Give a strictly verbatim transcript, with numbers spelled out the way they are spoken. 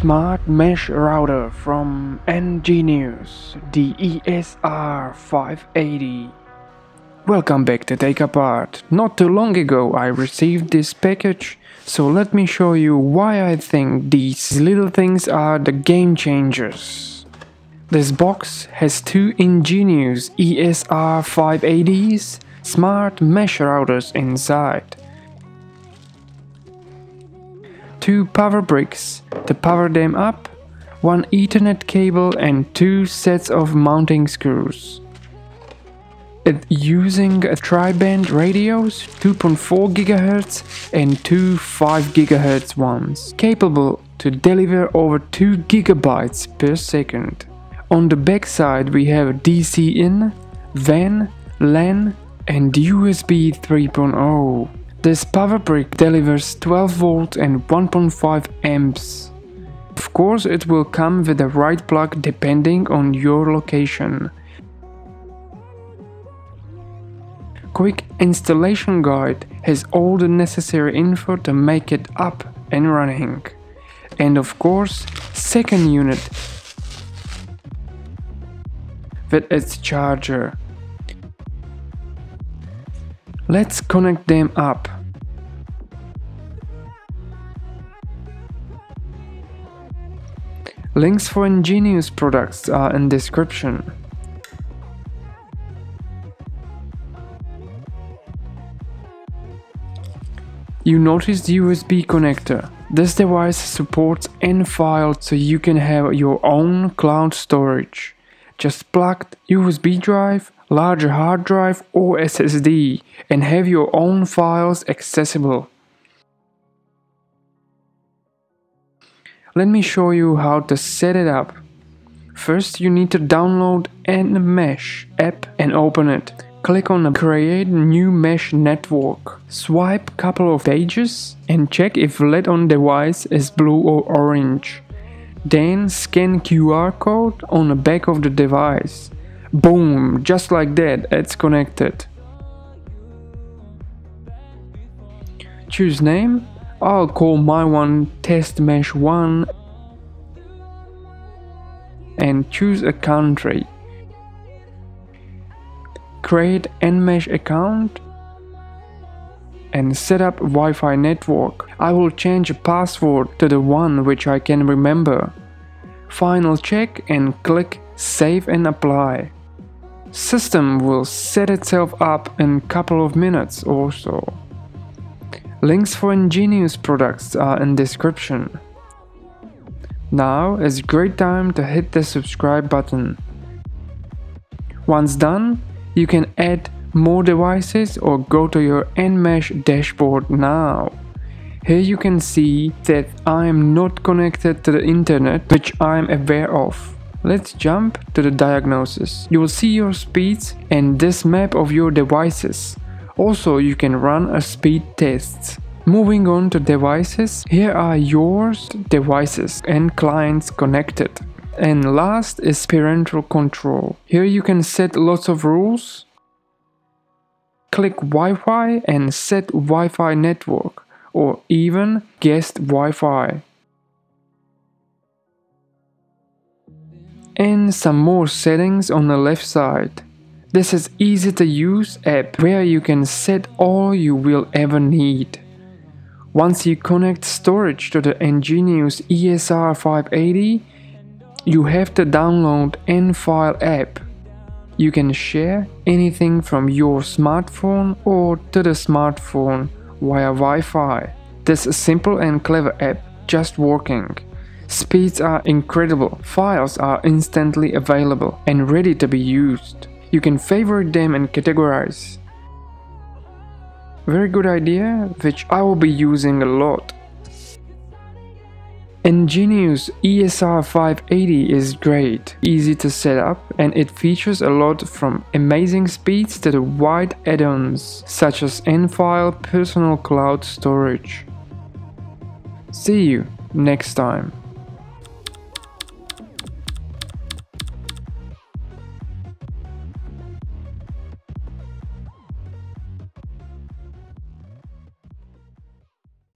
Smart Mesh Router from EnGenius, the E S R five eighty. Welcome back to Take Apart. Not too long ago I received this package, so let me show you why I think these little things are the game changers. This box has two EnGenius E S R five eighties smart mesh routers inside. Two power bricks to power them up, one Ethernet cable and two sets of mounting screws. It using a tri-band radios, two point four gigahertz and two five gigahertz ones, capable to deliver over two gigabytes per second. On the back side we have D C in, W A N, LAN and U S B three point oh. This power brick delivers twelve volts and one point five amps. Of course it will come with a right plug depending on your location. Quick installation guide has all the necessary info to make it up and running. And of course, second unit with its charger. Let's connect them up. Links for EnGenius products are in description. You notice the U S B connector. This device supports EnFile, so you can have your own cloud storage. Just plug U S B drive, larger hard drive or S S D and have your own files accessible. Let me show you how to set it up. First you need to download EnMesh app and open it. Click on Create New Mesh Network, swipe couple of pages and check if L E D on device is blue or orange. Then scan Q R code on the back of the device. Boom! Just like that, it's connected. Choose name, I'll call my one Test Mesh one and choose a country. Create EnMesh account and set up Wi-Fi network. I will change a password to the one which I can remember. Final check and click Save and Apply. System will set itself up in couple of minutes or so. Links for EnGenius products are in description. Now is a great time to hit the subscribe button. Once done, you can add more devices or go to your EnMesh dashboard now. Here you can see that I am not connected to the internet, which I am aware of. Let's jump to the diagnosis. You will see your speeds and this map of your devices. Also you can run a speed test. Moving on to devices, here are your devices and clients connected. And last is parental control. Here you can set lots of rules. Click Wi-Fi and set Wi-Fi network or even guest Wi-Fi. And some more settings on the left side. This is easy to use app where you can set all you will ever need. Once you connect storage to the EnGenius E S R five eighty, you have to download EnFile app. You can share anything from your smartphone or to the smartphone via Wi-Fi. This simple and clever app just working. Speeds are incredible, files are instantly available and ready to be used. You can favorite them and categorize. Very good idea, which I will be using a lot. EnGenius E S R five eighty is great, easy to set up, and it features a lot from amazing speeds to the wide add-ons such as EnFile, personal cloud storage. See you next time.